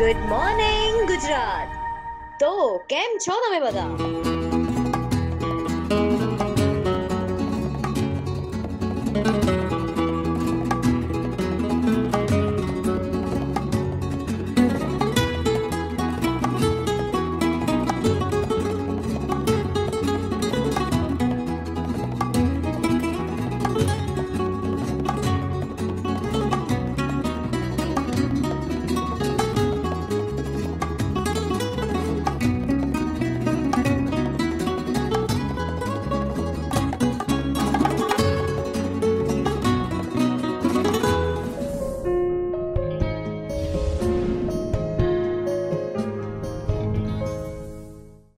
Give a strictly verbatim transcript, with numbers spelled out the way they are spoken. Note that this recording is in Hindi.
Good morning Gujarat. तो केम छो तमे बधा?